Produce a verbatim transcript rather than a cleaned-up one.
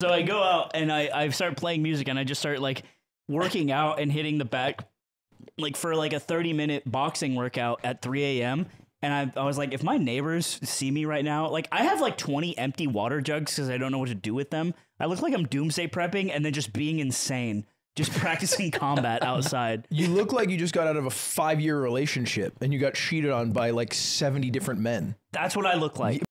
So I go out and I, I start playing music and I just start like working out and hitting the back like for like a thirty minute boxing workout at three A M And I, I was like, if my neighbors see me right now, like I have like twenty empty water jugs because I don't know what to do with them. I look like I'm doomsday prepping and then just being insane, just practicing combat outside. You look like you just got out of a five year relationship and you got cheated on by like seventy different men. That's what I look like.